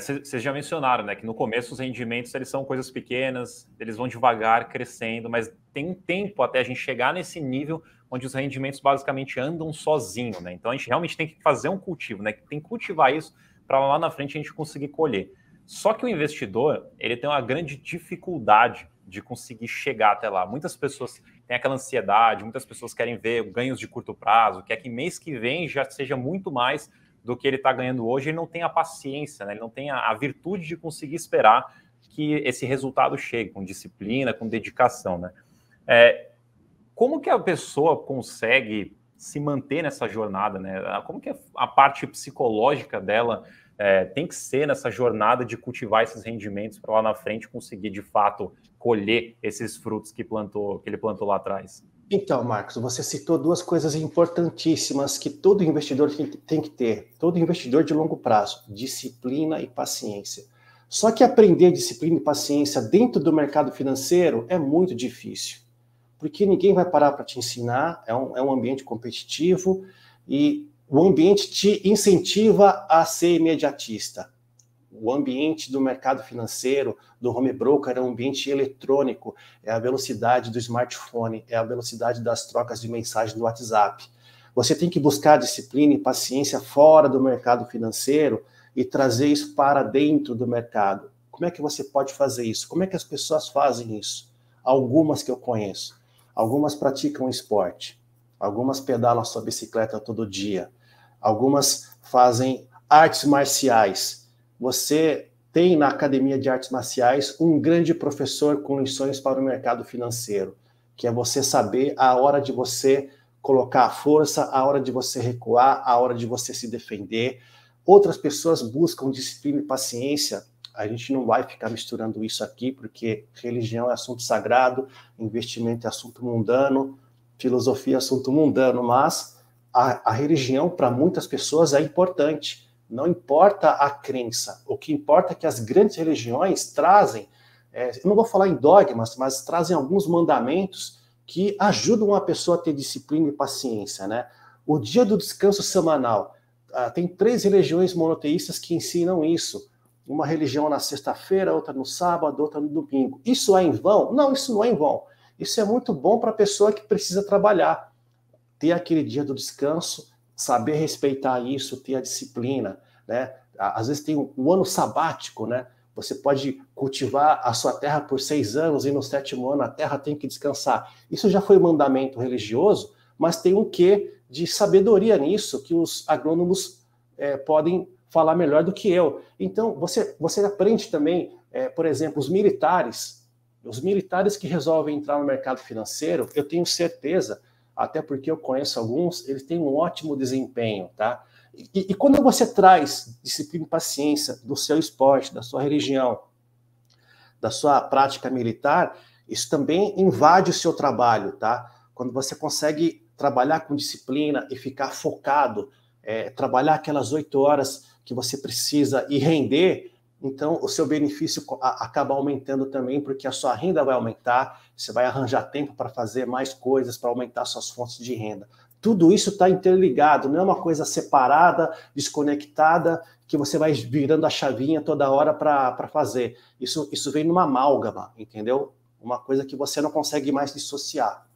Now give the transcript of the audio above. Vocês já mencionaram, né, que no começo os rendimentos eles são coisas pequenas, eles vão devagar crescendo, mas tem um tempo até a gente chegar nesse nível onde os rendimentos basicamente andam sozinho, né? Então a gente realmente tem que fazer um cultivo, né? Tem que cultivar isso para lá na frente a gente conseguir colher. Só que o investidor ele tem uma grande dificuldade de conseguir chegar até lá. Muitas pessoas têm aquela ansiedade, muitas pessoas querem ver ganhos de curto prazo, quer que mês que vem já seja muito mais do que ele está ganhando hoje, ele não tem a paciência, né? Ele não tem a virtude de conseguir esperar que esse resultado chegue com disciplina, com dedicação, né? Como que a pessoa consegue se manter nessa jornada, né? Como que a parte psicológica dela tem que ser nessa jornada de cultivar esses rendimentos para lá na frente conseguir, de fato, colher esses frutos que ele plantou lá atrás? Então, Marcos, você citou duas coisas importantíssimas que todo investidor tem que ter. Todo investidor de longo prazo, disciplina e paciência. Só que aprender disciplina e paciência dentro do mercado financeiro é muito difícil, porque ninguém vai parar para te ensinar, é um ambiente competitivo e o ambiente te incentiva a ser imediatista. O ambiente do mercado financeiro, do home broker, é um ambiente eletrônico, é a velocidade do smartphone, é a velocidade das trocas de mensagem do WhatsApp. Você tem que buscar disciplina e paciência fora do mercado financeiro e trazer isso para dentro do mercado. Como é que você pode fazer isso? Como é que as pessoas fazem isso? Algumas que eu conheço. Algumas praticam esporte, algumas pedalam sua bicicleta todo dia, algumas fazem artes marciais. Você tem na Academia de Artes Marciais um grande professor com lições para o mercado financeiro, que é você saber a hora de você colocar a força, a hora de você recuar, a hora de você se defender. Outras pessoas buscam disciplina e paciência. A gente não vai ficar misturando isso aqui, porque religião é assunto sagrado, investimento é assunto mundano, filosofia é assunto mundano, mas a religião, para muitas pessoas, é importante. Não importa a crença, o que importa é que as grandes religiões trazem, eu não vou falar em dogmas, mas trazem alguns mandamentos que ajudam a pessoa a ter disciplina e paciência, né? O dia do descanso semanal, tem 3 religiões monoteístas que ensinam isso. Uma religião na sexta-feira, outra no sábado, outra no domingo. Isso é em vão? Não, isso não é em vão. Isso é muito bom para a pessoa que precisa trabalhar. Ter aquele dia do descanso, saber respeitar isso, ter a disciplina, né? Às vezes tem um ano sabático, né? Você pode cultivar a sua terra por 6 anos e no 7º ano a terra tem que descansar. Isso já foi mandamento religioso, mas tem um quê de sabedoria nisso que os agrônomos podem falar melhor do que eu. Então, você aprende também, por exemplo, os militares que resolvem entrar no mercado financeiro, eu tenho certeza, até porque eu conheço alguns, eles têm um ótimo desempenho, tá? E quando você traz disciplina e paciência do seu esporte, da sua religião, da sua prática militar, isso também invade o seu trabalho, tá? Quando você consegue trabalhar com disciplina e ficar focado, trabalhar aquelas 8 horas que você precisa e render, então o seu benefício acaba aumentando também, porque a sua renda vai aumentar, você vai arranjar tempo para fazer mais coisas, para aumentar suas fontes de renda. Tudo isso está interligado, não é uma coisa separada, desconectada, que você vai virando a chavinha toda hora para fazer. Isso vem numa amálgama, entendeu? Uma coisa que você não consegue mais dissociar.